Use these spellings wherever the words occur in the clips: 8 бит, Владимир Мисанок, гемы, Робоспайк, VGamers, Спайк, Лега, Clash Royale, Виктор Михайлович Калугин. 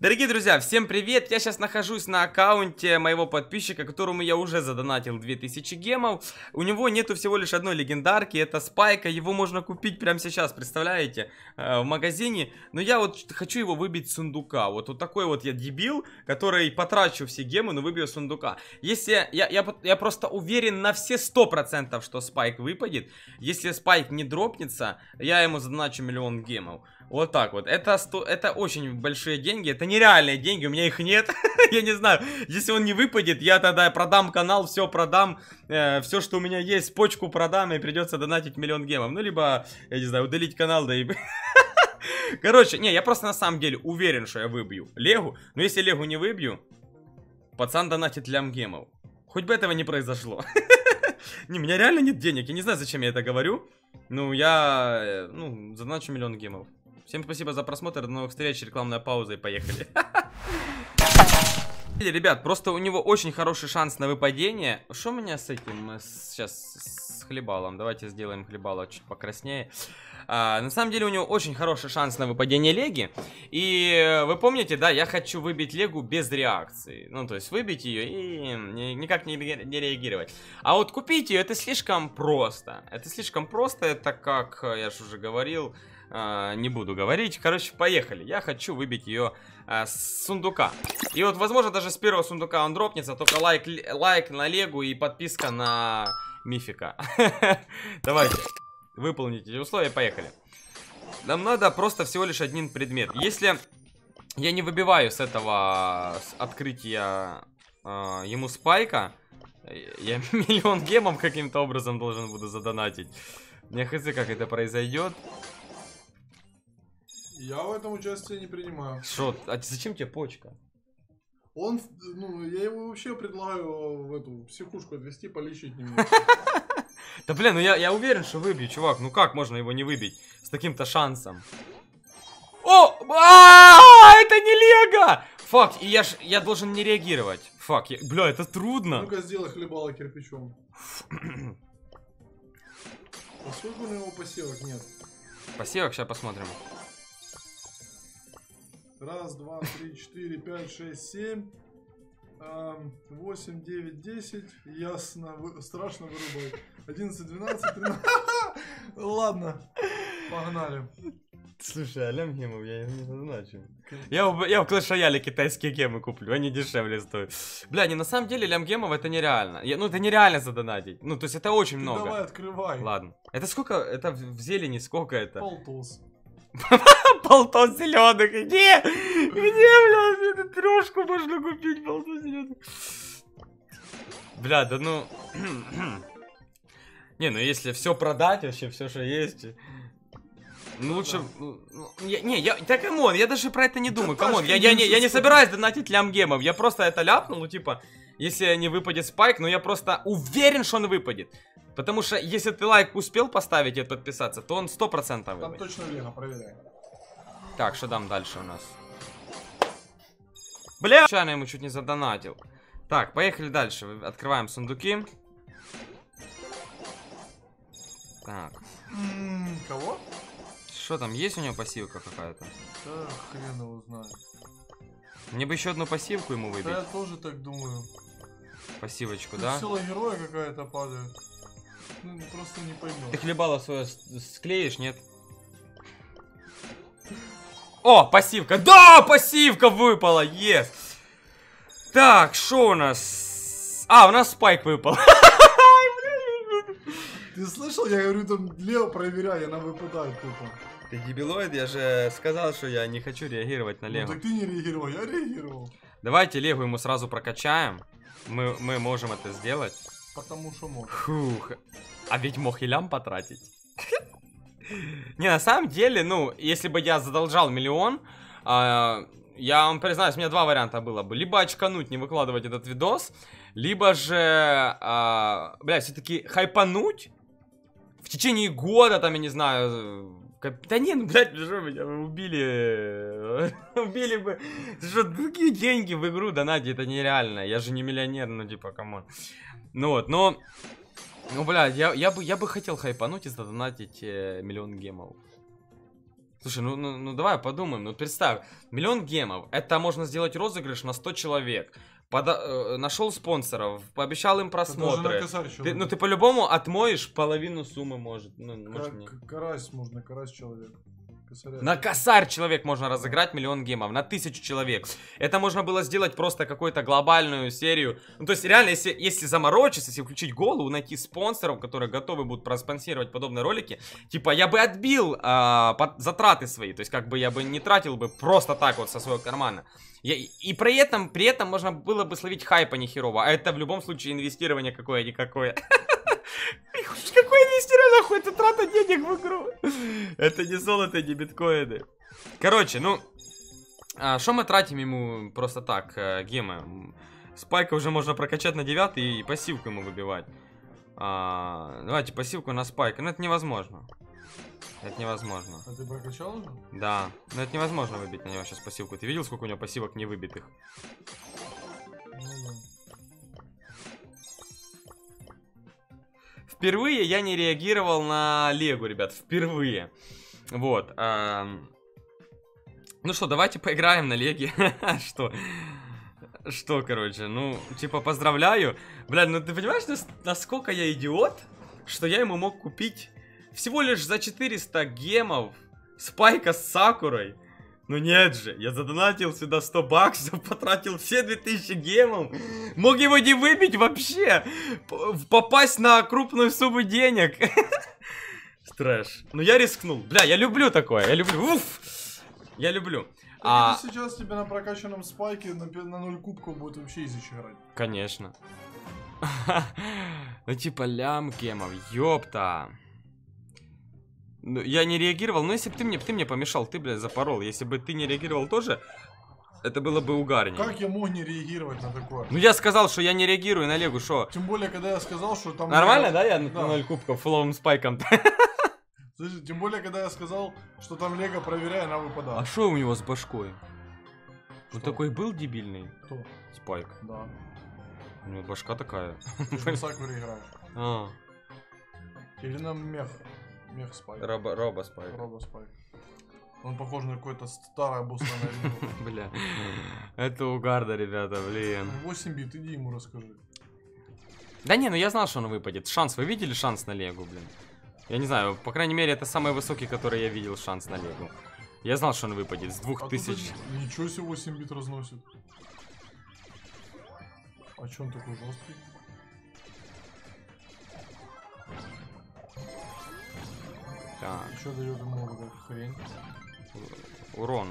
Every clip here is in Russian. Дорогие друзья, всем привет! Я сейчас нахожусь на аккаунте моего подписчика, которому я уже задонатил 2000 гемов. У него нету всего лишь одной легендарки, это Спайка. Его можно купить прямо сейчас, представляете, в магазине. Но я вот хочу его выбить с сундука. Вот такой вот я дебил, который потрачу все гемы, но выбью сундука. Если я просто уверен на все 100%, что Спайк выпадет. Если Спайк не дропнется, я ему задоначу 1 000 000 гемов. Вот так вот. Это очень большие деньги. Это нереальные деньги. У меня их нет. Я не знаю. Если он не выпадет, я тогда продам канал, все продам. Все, что у меня есть, почку продам. И придется донатить 1 000 000 гемов. Ну, либо, я не знаю, удалить канал, да и... Короче, не, я просто на самом деле уверен, что я выбью Легу. Но если Легу не выбью, пацан донатит лям гемов. Хоть бы этого не произошло. Не, у меня реально нет денег. Я не знаю, зачем я это говорю. Ну, я... Ну, задоначу 1 000 000 гемов. Всем спасибо за просмотр, до новых встреч, рекламная пауза и поехали. Ребят, просто у него очень хороший шанс на выпадение. Что у меня с этим? Сейчас с хлебалом. Давайте сделаем хлебало чуть покраснее. На самом деле у него очень хороший шанс на выпадение Леги. И вы помните, да, я хочу выбить Легу без реакции. Ну, то есть выбить ее и никак не реагировать. А вот купить ее, это слишком просто. Это слишком просто, это как, я же уже говорил... не буду говорить. Короче, поехали. Я хочу выбить ее с сундука. И вот, возможно, даже с первого сундука он дропнется. Только лайк на Легу и подписка на мифика. Давайте. Выполните эти условия. Поехали. Нам надо просто всего лишь один предмет. Если я не выбиваю с этого открытия ему Спайка, я 1 000 000 гемов каким-то образом должен буду задонатить. Мне хз, как это произойдет. Я в этом участие не принимаю. Что? А зачем тебе почка? Он, ну, я его вообще предлагаю в эту психушку отвезти, полечить немного. Да блин, ну я уверен, что выбью, чувак. Ну как можно его не выбить с таким-то шансом? О! Это не Лего! Фак, и я должен не реагировать. Фак, бля, это трудно. Ну-ка сделай хлебало кирпичом. Поскольку у него посевок нет. Посевок, сейчас посмотрим. 1, 2, 3, 4, 5, 6, 7, 8, 9, 10. Ясно, страшно вырубать. 11, 12, 13. Ладно, погнали. Слушай, а лям гемов я не назначу. Я в Clash Royale китайские гемы куплю, они дешевле стоят. Бля, не, на самом деле лям гемов это нереально. Ну это нереально задонатить. Ну то есть это очень много. Давай, открывай. Ладно. Это сколько? Это в зелени сколько это? Полтос. Полтос зеленых, где? Где, блядь, эту трешку можно купить, полтос зеленых? Бля, да ну... Не, ну если все продать вообще, все, что есть... Ну лучше... Не, я... Да камон, я даже про это не думаю, камон, я не собираюсь донатить лям гемов, я просто это ляпнул, ну типа... Если не выпадет Спайк, но я просто уверен, что он выпадет. Потому что если ты лайк успел поставить и подписаться, то он 100% выпадет. Там точно Лега, проверяй. Так, что там дальше у нас? Бля! Случайно ему чуть не задонатил. Так, поехали дальше. Открываем сундуки. Так. Кого? Что там, есть у него пассивка какая-то? Да хрен его знает. Мне бы еще одну пассивку ему выбить. Да я тоже так думаю. Пассивочку, тут да? Сила героя какая-то падает. Ну, просто не поймешь. Ты хлебало свое склеишь, нет? О, пассивка. Да, пассивка выпала, yes. Так, что у нас? А, у нас Спайк выпал. Ты слышал? Я говорю, там Лео проверяй, она выпадает тупо. Ты дебилоид, я же сказал, что я не хочу реагировать на Лего. Ну так ты не реагировал, я реагировал. Давайте Лего ему сразу прокачаем. Мы можем это сделать. Потому что можем. Фух. А ведь мог и лям потратить. Не, на самом деле, ну, если бы я задолжал 1 000 000, я вам признаюсь, у меня два варианта было бы. Либо очкануть, не выкладывать этот видос, либо же, бля, все-таки хайпануть в течение года, там, я не знаю... Да нет, блядь, что меня убили. Убили бы. Что, другие деньги в игру донатить, это нереально. Я же не миллионер, ну типа, камон. Ну вот, но... Ну, блядь, я бы хотел хайпануть и задонатить 1 000 000 гемов. Слушай, ну давай подумаем. Ну представь, 1 000 000 гемов. Это можно сделать розыгрыш на 100 человек. Нашел спонсоров, пообещал им просмотры. Ты, ты по-любому отмоешь половину суммы, может. Ну, может не. Карась можно, карась человек. Косаря. На косарь человек можно разыграть 1 000 000 гемов, на 1000 человек. Это можно было сделать просто какую-то глобальную серию. Ну, то есть реально, если заморочиться, если включить голову, найти спонсоров, которые готовы будут проспонсировать подобные ролики, типа я бы отбил затраты свои, то есть как бы я бы не тратил бы просто так вот со своего кармана. И при этом можно было бы словить хайпа нехерово, а это в любом случае инвестирование какое-никакое. Какое инвестирование, нахуй, это трата денег в игру. Это не золото, не биткоины. Короче, ну, что мы тратим ему просто так, гемы? Спайка уже можно прокачать на 9 и пассивку ему выбивать. Давайте пассивку на Спайка, но это невозможно. Это невозможно. А ты прокачал уже? Да, но это невозможно выбить на него сейчас пассивку. Ты видел, сколько у него пассивок не выбитых? Впервые я не реагировал на Легу, ребят, впервые. Вот. Ну что, давайте поиграем на Леге. Что, короче, ну, типа, поздравляю. Блядь, ну ты понимаешь, насколько я идиот, что я ему мог купить всего лишь за 400 гемов Спайка с Сакурой? Ну нет же, я задонатил сюда 100 баксов, потратил все 2000 гемов. Мог его не выбить вообще. Попасть на крупную сумму денег. Трэш. Ну я рискнул. Бля, я люблю такое, я люблю. Уф. Я люблю. Сейчас тебе на прокачанном Спайке на 0 кубков будет вообще изичь играть. Конечно. Ну типа лям гемов, ёпта. Я не реагировал, но если бы ты мне помешал, ты, блядь, запорол. Если бы ты не реагировал тоже, это было бы угарнее. Как я мог не реагировать на такое? Ну я сказал, что я не реагирую на Легу, шо? Тем более, когда я сказал, что там... Нормально, да, я на 0 кубков флоум Спайком? Слушай, тем более, когда я сказал, что там Лего, проверяя, она выпадала. А что у него с башкой? Он такой был дебильный? Кто? Спайк. Да. У него башка такая. Ты на Сакуре играешь. Или на мех. Мех Спайк. Робоспайк. Робоспайк. Он похож на какой-то старое обусловное видео. Бля. Это угарда, ребята, блин. 8 бит, иди ему расскажи. Да не, ну я знал, что он выпадет. Шанс, вы видели шанс на Легу, блин? Я не знаю, по крайней мере, это самый высокий, который я видел шанс на Легу. Я знал, что он выпадет с 2000. Ничего себе, 8 бит разносит. А чё он такой жесткий? Да. Что дает ему эта хрень? Урон.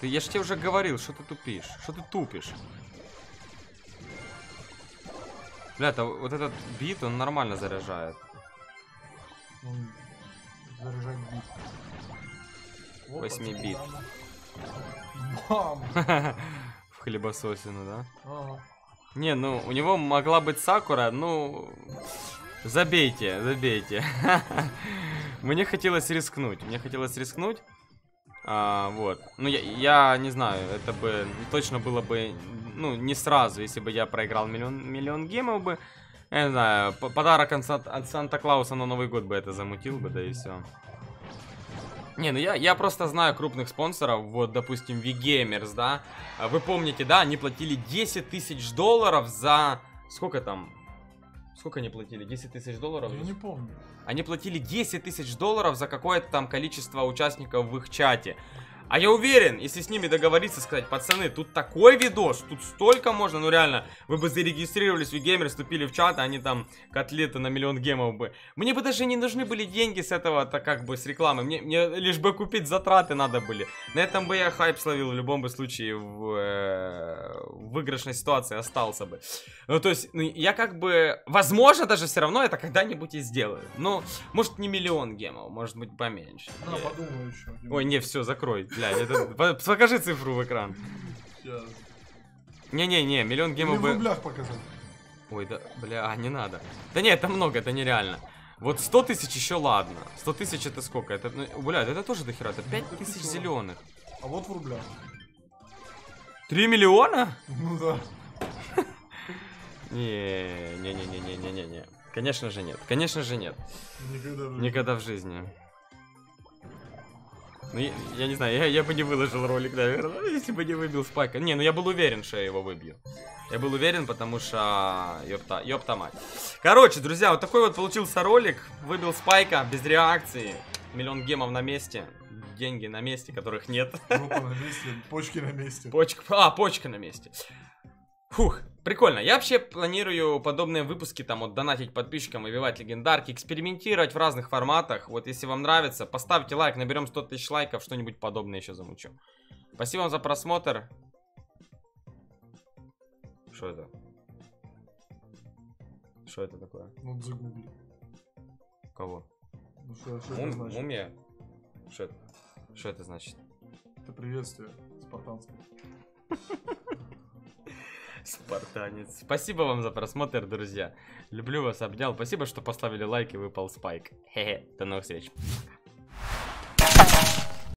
Ты, я же тебе уже говорил, что ты тупишь. Что ты тупишь? Бля, вот этот бит, он нормально заряжает. Он заряжает бит. 8 бит. В хлебососину, да? Ага. Не, ну, у него могла быть Сакура, ну... Забейте, забейте. Мне хотелось рискнуть. Вот. Ну, я не знаю, это бы точно было бы, ну, не сразу, если бы я проиграл 1 000 000 гемов бы. Я не знаю, подарок от Санта-Клауса на Новый год бы это замутил бы, да и все. Не, ну я просто знаю крупных спонсоров, вот, допустим, VGamers, да. Вы помните, да, они платили 10 тысяч долларов за... Сколько там? Сколько они платили? 10 тысяч долларов? Я не помню. Они платили 10 тысяч долларов за какое-то там количество участников в их чате. А я уверен, если с ними договориться, сказать: пацаны, тут такой видос, тут столько можно, ну реально, вы бы зарегистрировались в VGamers, вступили в чат, а они там котлеты на 1 000 000 гемов бы. Мне бы даже не нужны были деньги с этого, так как бы с рекламы, мне лишь бы купить затраты надо были. На этом бы я хайп словил в любом бы случае, в выигрышной ситуации остался бы. Ну то есть, ну, я как бы, возможно даже все равно это когда-нибудь и сделаю. Ну, может не 1 000 000 гемов, может быть поменьше. Да, я... подумаю еще. Ой, не, все, закрой. Бля, это... Покажи цифру в экран. Не-не-не, 1 000 000 гемов бы... в рублях показать. Ой, да, бля, не надо. Да не, это много, это нереально. Вот 100 тысяч еще ладно. 100 тысяч это сколько? Это, ну, бля, это тоже дохера, это 5 тысяч зеленых. А вот в рублях. 3 миллиона? Ну да. Не-не-не-не-не-не-не. Конечно же нет, конечно же нет. Никогда в жизни. Ну, я не знаю, я бы не выложил ролик, наверное, если бы не выбил Спайка. Не, ну я был уверен, что я его выбью. Я был уверен, потому что... Ёпта мать. Короче, друзья, вот такой вот получился ролик. Выбил Спайка без реакции. Миллион гемов на месте. Деньги на месте, которых нет. Опа, на месте. Почки на месте. Почка на месте. Фух, прикольно. Я вообще планирую подобные выпуски, там, вот, донатить подписчикам, выбивать легендарки, экспериментировать в разных форматах. Вот, если вам нравится, поставьте лайк, наберем 100 тысяч лайков, что-нибудь подобное еще замучу. Спасибо вам за просмотр. Что это? Что это такое? Вот загугли. Кого? Ну, Мумия? Что это? Что это значит? Это приветствие спартанское. Спартанец. Спасибо вам за просмотр, друзья. Люблю вас, обнял. Спасибо, что поставили лайк и выпал Спайк. Хе-хе. До новых встреч.